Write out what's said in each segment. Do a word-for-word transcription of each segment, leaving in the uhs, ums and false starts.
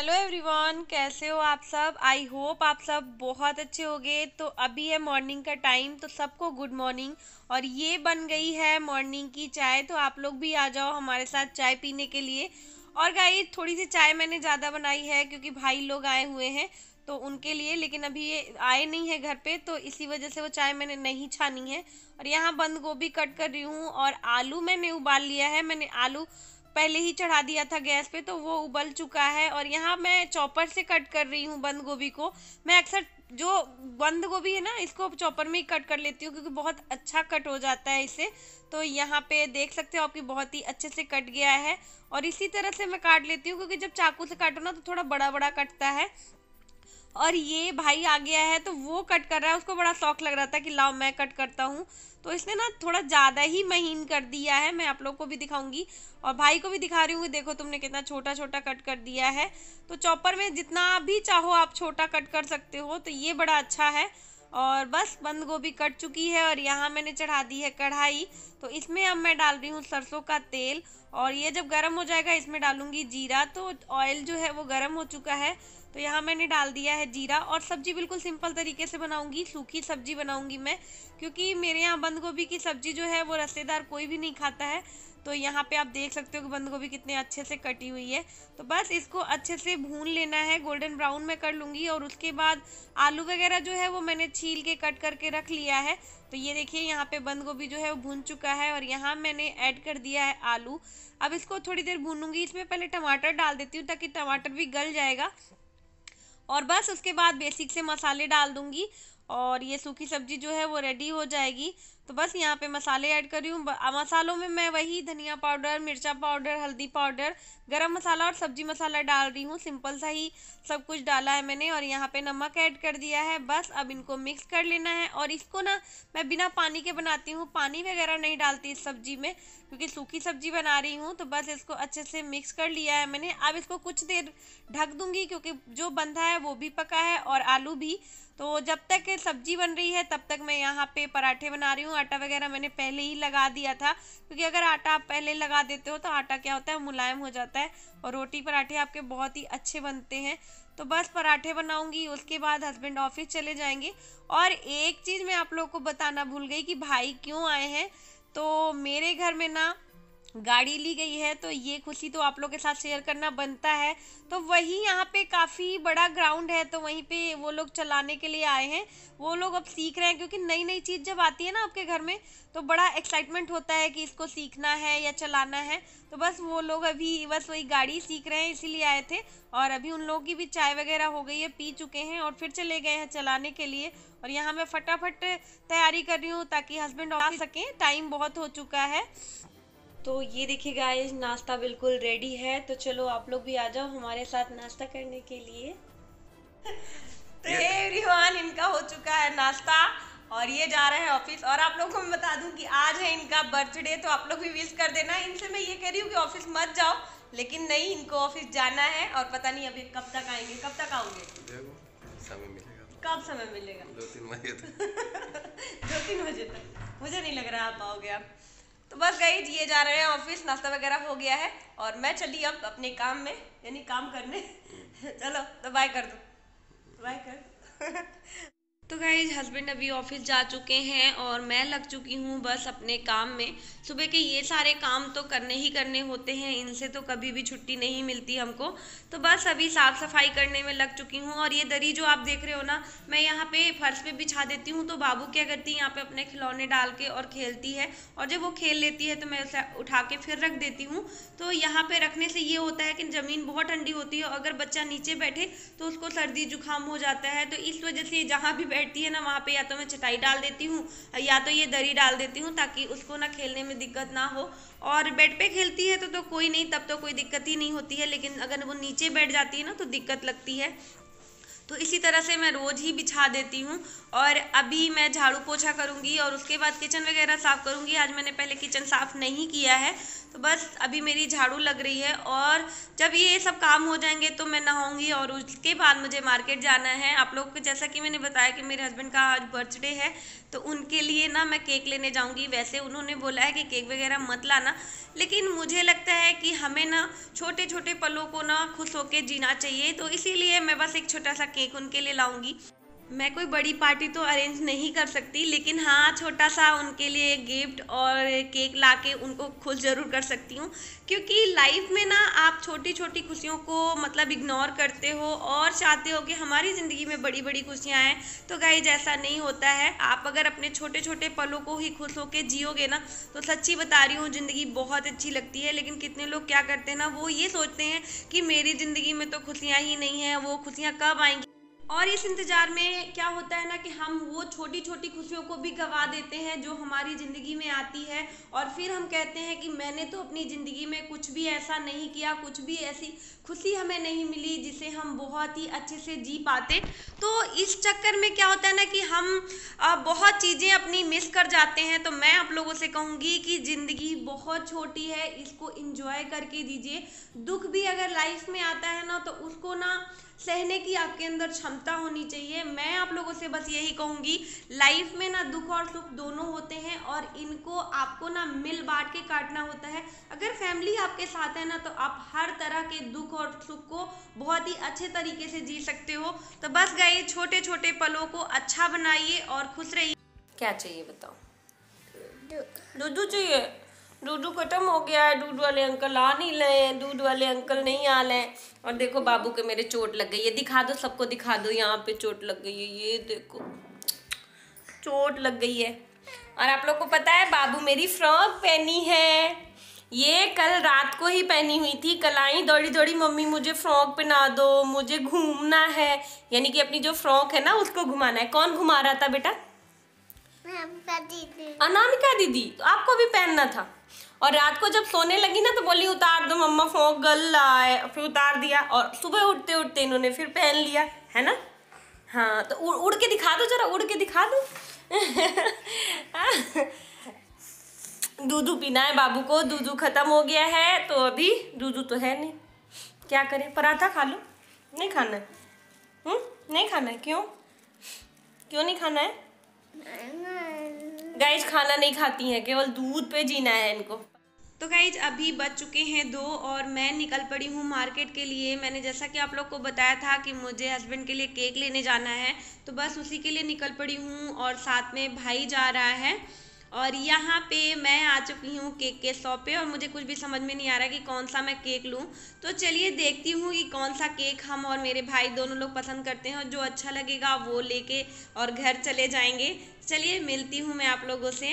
Hello everyone, कैसे हो आप सब। आई होप आप सब बहुत अच्छे होगे। तो अभी है मॉर्निंग का टाइम, तो सबको गुड मॉर्निंग। और ये बन गई है मॉर्निंग की चाय, तो आप लोग भी आ जाओ हमारे साथ चाय पीने के लिए। और गाइस, थोड़ी सी चाय मैंने ज़्यादा बनाई है क्योंकि भाई लोग आए हुए हैं तो उनके लिए, लेकिन अभी ये आए नहीं है घर पे, तो इसी वजह से वो चाय मैंने नहीं छानी है। और यहाँ बंद गोभी कट कर रही हूँ और आलू मैंने उबाल लिया है। मैंने आलू पहले ही चढ़ा दिया था गैस पे, तो वो उबल चुका है। और यहाँ मैं चॉपर से कट कर रही हूँ बंद गोभी को। मैं अक्सर जो बंद गोभी है ना, इसको चॉपर में ही कट कर लेती हूँ क्योंकि बहुत अच्छा कट हो जाता है इससे। तो यहाँ पे देख सकते हो आपकी बहुत ही अच्छे से कट गया है। और इसी तरह से मैं काट लेती हूँ क्योंकि जब चाकू से काटो ना तो थोड़ा बड़ा बड़ा कटता है। और ये भाई आ गया है तो वो कट कर रहा है, उसको बड़ा शौक लग रहा था कि लाओ मैं कट करता हूँ। तो इसने ना थोड़ा ज़्यादा ही महीन कर दिया है। मैं आप लोग को भी दिखाऊंगी और भाई को भी दिखा रही हूँ, देखो तुमने कितना छोटा छोटा कट कर दिया है। तो चॉपर में जितना भी चाहो आप छोटा कट कर सकते हो, तो ये बड़ा अच्छा है। और बस बंद गोभी कट चुकी है और यहाँ मैंने चढ़ा दी है कढ़ाई। तो इसमें अब मैं डाल रही हूँ सरसों का तेल, और ये जब गर्म हो जाएगा इसमें डालूंगी जीरा। तो ऑयल जो है वो गर्म हो चुका है, तो यहाँ मैंने डाल दिया है जीरा। और सब्जी बिल्कुल सिंपल तरीके से बनाऊंगी, सूखी सब्जी बनाऊंगी मैं, क्योंकि मेरे यहाँ बंद गोभी की सब्जी जो है वो रसेदार कोई भी नहीं खाता है। तो यहाँ पे आप देख सकते हो कि बंद गोभी कितने अच्छे से कटी हुई है। तो बस इसको अच्छे से भून लेना है, गोल्डन ब्राउन में कर लूँगी। और उसके बाद आलू वगैरह जो है वो मैंने छील के कट करके रख लिया है। तो ये देखिए यहाँ पे बंद गोभी जो है वो भून चुका है और यहाँ मैंने ऐड कर दिया है आलू। अब इसको थोड़ी देर भूनूंगी। इसमें पहले टमाटर डाल देती हूँ ताकि टमाटर भी गल जाएगा। और बस उसके बाद बेसिक से मसाले डाल दूंगी और ये सूखी सब्जी जो है वो रेडी हो जाएगी। तो बस यहाँ पे मसाले ऐड कर रही हूँ। मसालों में मैं वही धनिया पाउडर, मिर्चा पाउडर, हल्दी पाउडर, गरम मसाला और सब्जी मसाला डाल रही हूँ। सिंपल सा ही सब कुछ डाला है मैंने। और यहाँ पे नमक ऐड कर दिया है। बस अब इनको मिक्स कर लेना है। और इसको ना मैं बिना पानी के बनाती हूँ, पानी वगैरह नहीं डालती इस सब्जी में क्योंकि सूखी सब्जी बना रही हूँ। तो बस इसको अच्छे से मिक्स कर लिया है मैंने। अब इसको कुछ देर ढक दूँगी क्योंकि जो बंधा है वो भी पका है और आलू भी। तो जब तक सब्जी बन रही है तब तक मैं यहाँ पे पराठे बना रही हूँ। आटा वगैरह मैंने पहले ही लगा दिया था क्योंकि अगर आटा आप पहले लगा देते हो तो आटा क्या होता है, मुलायम हो जाता है और रोटी पराठे आपके बहुत ही अच्छे बनते हैं। तो बस पराठे बनाऊंगी, उसके बाद हस्बैंड ऑफिस चले जाएंगे। और एक चीज़ मैं आप लोग को बताना भूल गई कि भाई क्यों आए हैं। तो मेरे घर में ना गाड़ी ली गई है, तो ये खुशी तो आप लोग के साथ शेयर करना बनता है। तो वही यहाँ पे काफ़ी बड़ा ग्राउंड है, तो वहीं पे वो लोग चलाने के लिए आए हैं। वो लोग अब सीख रहे हैं क्योंकि नई नई चीज़ जब आती है ना आपके घर में तो बड़ा एक्साइटमेंट होता है कि इसको सीखना है या चलाना है। तो बस वो लोग अभी बस वही गाड़ी सीख रहे हैं, इसीलिए आए थे। और अभी उन लोगों की भी चाय वगैरह हो गई है, पी चुके हैं और फिर चले गए हैं चलाने के लिए। और यहाँ मैं फटाफट तैयारी कर रही हूँ ताकि हस्बैंड आ सकें, टाइम बहुत हो चुका है। तो ये देखिए गाइस, नाश्ता बिल्कुल रेडी है। तो चलो आप लोग भी आ जाओ हमारे साथ नाश्ता करने के लिए। तो एवरीवन, इनका हो चुका है नाश्ता और ये जा रहे हैं ऑफिस। और आप लोगों को मैं बता दूं कि आज है इनका बर्थडे, तो आप लोग भी विश कर देना। इनसे मैं ये कह रही हूँ कि ऑफिस मत जाओ, लेकिन नहीं, इनको ऑफिस जाना है। और पता नहीं अभी कब तक आएंगे। कब तक आओगे? कब समय मिलेगा? दो तीन बजे तक। दो तीन बजे तक मुझे नहीं लग रहा आप आओगे आप। तो बस गाइस, ये जा रहे हैं ऑफिस, नाश्ता वगैरह हो गया है और मैं चली अब अपने काम में, यानी काम करने। चलो तो बाय कर दो, बाय कर। तो गाइस, हस्बैंड अभी ऑफिस जा चुके हैं और मैं लग चुकी हूँ बस अपने काम में। सुबह के ये सारे काम तो करने ही करने होते हैं, इनसे तो कभी भी छुट्टी नहीं मिलती हमको। तो बस अभी साफ़ सफाई करने में लग चुकी हूँ। और ये दरी जो आप देख रहे हो ना, मैं यहाँ पे फर्श पे बिछा देती हूँ। तो बाबू क्या करती है, यहाँ पे अपने खिलौने डाल के और खेलती है। और जब वो खेल लेती है तो मैं उसे उठा के फिर रख देती हूँ। तो यहाँ पर रखने से ये होता है कि ज़मीन बहुत ठंडी होती है, अगर बच्चा नीचे बैठे तो उसको सर्दी जुकाम हो जाता है। तो इस वजह से जहाँ भी बैठती है ना वहाँ पे या तो मैं चटाई डाल देती हूँ या तो ये दरी डाल देती हूँ ताकि उसको ना खेलने में दिक्कत ना हो। और बेड पे खेलती है तो तो कोई नहीं, तब तो कोई दिक्कत ही नहीं होती है, लेकिन अगर वो नीचे बैठ जाती है ना तो दिक्कत लगती है। तो इसी तरह से मैं रोज़ ही बिछा देती हूँ। और अभी मैं झाड़ू पोछा करूँगी और उसके बाद किचन वगैरह साफ़ करूँगी। आज मैंने पहले किचन साफ़ नहीं किया है, तो बस अभी मेरी झाड़ू लग रही है। और जब ये सब काम हो जाएंगे तो मैं नहाऊंगी और उसके बाद मुझे मार्केट जाना है। आप लोग को जैसा कि मैंने बताया कि मेरे हस्बैंड का आज बर्थडे है, तो उनके लिए ना मैं केक लेने जाऊंगी। वैसे उन्होंने बोला है कि केक वगैरह मत लाना, लेकिन मुझे लगता है कि हमें ना छोटे छोटे पलों को ना खुश होकर जीना चाहिए, तो इसीलिए मैं बस एक छोटा सा केक उनके लिए लाऊँगी। मैं कोई बड़ी पार्टी तो अरेंज नहीं कर सकती, लेकिन हाँ छोटा सा उनके लिए गिफ्ट और केक लाके उनको खुश ज़रूर कर सकती हूँ। क्योंकि लाइफ में ना आप छोटी छोटी खुशियों को मतलब इग्नोर करते हो और चाहते हो कि हमारी ज़िंदगी में बड़ी बड़ी खुशियाँ आएँ, तो गाइस ऐसा नहीं होता है। आप अगर अपने छोटे छोटे पलों को ही खुश होकर जियोगे ना, तो सच्ची बता रही हूँ ज़िंदगी बहुत अच्छी लगती है। लेकिन कितने लोग क्या करते हैं ना, वो ये सोचते हैं कि मेरी ज़िंदगी में तो खुशियाँ ही नहीं हैं, वो खुशियाँ कब आएँगी। और इस इंतज़ार में क्या होता है ना कि हम वो छोटी छोटी खुशियों को भी गंवा देते हैं जो हमारी ज़िंदगी में आती है। और फिर हम कहते हैं कि मैंने तो अपनी ज़िंदगी में कुछ भी ऐसा नहीं किया, कुछ भी ऐसी खुशी हमें नहीं मिली जिसे हम बहुत ही अच्छे से जी पाते। तो इस चक्कर में क्या होता है ना कि हम बहुत चीज़ें अपनी मिस कर जाते हैं। तो मैं आप लोगों से कहूँगी कि ज़िंदगी बहुत छोटी है, इसको एंजॉय करके दीजिए। दुख भी अगर लाइफ में आता है ना, तो उसको ना सहने की आपके अंदर क्षमता होनी चाहिए। मैं आप लोगों से बस यही कहूँगी, लाइफ में ना दुख और सुख दोनों होते हैं और इनको आपको ना मिल बांट के काटना होता है। अगर फैमिली आपके साथ है ना, तो आप हर तरह के दुख और सुख को बहुत ही अच्छे तरीके से जी सकते हो। तो बस गाइस छोटे छोटे पलों को अच्छा बनाइए और खुश रहिए। क्या चाहिए बताओ? दूधू चाहिए। दूधू खत्म हो गया है, दूध वाले अंकल आ नहीं रहे हैं, दूध वाले अंकल नहीं आ रहे हैं। और देखो बाबू के मेरे चोट लग गई है, दिखा दो सबको, दिखा दो यहाँ पे चोट लग गई है, ये देखो चोट लग गई है। और आप लोग को पता है बाबू मेरी फ्रॉक पहनी है, ये कल रात को ही पहनी हुई थी। कल आई दौड़ी दौड़ी, मम्मी मुझे फ्रॉक पहना दो, मुझे घूमना है, यानी कि अपनी जो फ्रॉक है ना उसको घुमाना है। कौन घुमा रहा था बेटा? अनामिका दीदी। तो आपको भी पहनना था। और रात को जब सोने लगी ना, तो बोली उतार दो मम्मा फ्रॉक, गल आए, फिर उतार दिया। और सुबह उठते उठते इन्होंने फिर पहन लिया है ना। हाँ तो उड़ उड़ के दिखा दो जरा, उड़ के दिखा दो। दूधू पीना है बाबू को, दूधू खत्म हो गया है, तो अभी दूधू तो है नहीं, क्या करें। पराठा खा लो। नहीं खाना है? हुँ? नहीं खाना है? क्यों क्यों नहीं खाना है? गाइज खाना नहीं खाती हैं, केवल दूध पे जीना है इनको। तो गाइज अभी बज चुके हैं दो और मैं निकल पड़ी हूँ मार्केट के लिए। मैंने जैसा कि आप लोग को बताया था कि मुझे हस्बैंड के लिए केक लेने जाना है, तो बस उसी के लिए निकल पड़ी हूँ और साथ में भाई जा रहा है। और यहाँ पे मैं आ चुकी हूँ केक के शॉप पे और मुझे कुछ भी समझ में नहीं आ रहा कि कौन सा मैं केक लूँ। तो चलिए देखती हूँ कि कौन सा केक हम और मेरे भाई दोनों लोग पसंद करते हैं और जो अच्छा लगेगा वो लेके और घर चले जाएंगे। चलिए मिलती हूँ मैं आप लोगों से।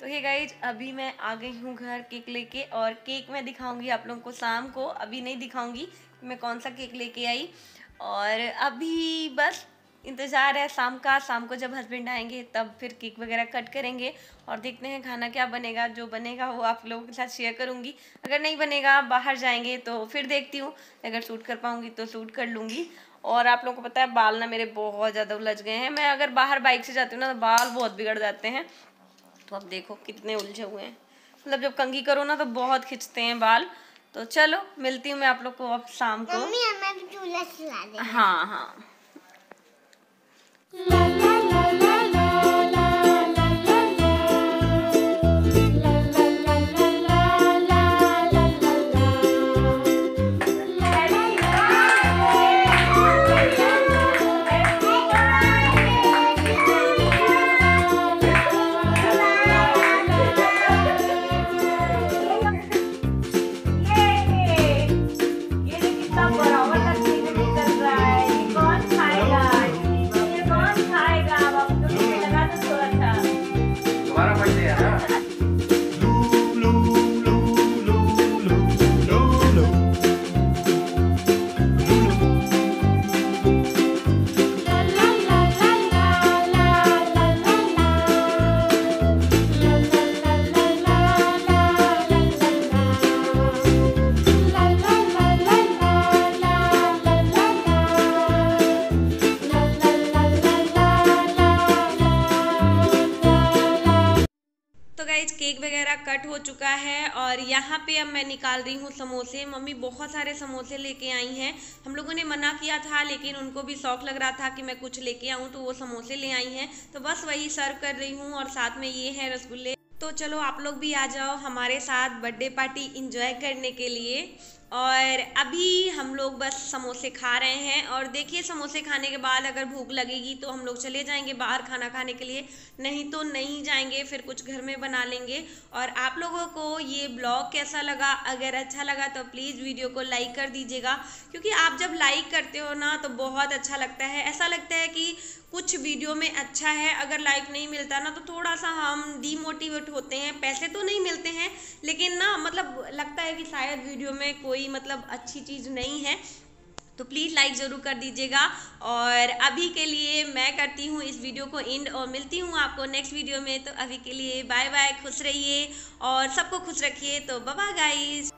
तो हे गाइज अभी मैं आ गई हूँ घर केक लेके और केक मैं दिखाऊँगी आप लोगों को शाम को, अभी नहीं दिखाऊँगी मैं कौन सा केक लेके आई। और अभी बस इंतज़ार है शाम का, शाम को जब हस्बैंड आएंगे तब फिर केक वगैरह कट करेंगे और देखते हैं खाना क्या बनेगा। जो बनेगा वो आप लोगों के साथ शेयर करूंगी, अगर नहीं बनेगा बाहर जाएंगे तो फिर देखती हूँ, अगर शूट कर पाऊंगी तो शूट कर लूँगी। और आप लोगों को पता है बाल ना मेरे बहुत ज़्यादा उलझ गए हैं, मैं अगर बाहर बाइक से जाती हूँ ना तो बाल बहुत बिगड़ जाते हैं। तो अब देखो कितने उलझे हुए हैं, मतलब जब कंघी करो ना तो बहुत खिंचते हैं बाल। तो चलो मिलती हूँ मैं आप लोग को अब शाम को। हाँ हाँ la la la la la la cut हो चुका है और यहाँ पे अब मैं निकाल रही हूँ समोसे। मम्मी बहुत सारे समोसे लेके आई हैं, हम लोगों ने मना किया था लेकिन उनको भी शौक़ लग रहा था कि मैं कुछ लेके आऊँ, तो वो समोसे ले आई हैं, तो बस वही सर्व कर रही हूँ। और साथ में ये हैं रसगुल्ले। तो चलो आप लोग भी आ जाओ हमारे साथ बर्थडे पार्टी इंजॉय करने के लिए। और अभी हम लोग बस समोसे खा रहे हैं और देखिए समोसे खाने के बाद अगर भूख लगेगी तो हम लोग चले जाएंगे बाहर खाना खाने के लिए, नहीं तो नहीं जाएंगे, फिर कुछ घर में बना लेंगे। और आप लोगों को ये ब्लॉग कैसा लगा? अगर अच्छा लगा तो प्लीज़ वीडियो को लाइक कर दीजिएगा, क्योंकि आप जब लाइक करते हो ना तो बहुत अच्छा लगता है, ऐसा लगता है कि कुछ वीडियो में अच्छा है। अगर लाइक नहीं मिलता ना तो थोड़ा सा हम डीमोटिवेट होते हैं, पैसे तो नहीं मिलते हैं लेकिन ना मतलब लगता है कि शायद वीडियो में कोई मतलब अच्छी चीज़ नहीं है, तो प्लीज़ लाइक ज़रूर कर दीजिएगा। और अभी के लिए मैं करती हूँ इस वीडियो को एंड और मिलती हूँ आपको नेक्स्ट वीडियो में। तो अभी के लिए बाय बाय, खुश रहिए और सबको खुश रखिए। तो बाय बाय गाइस।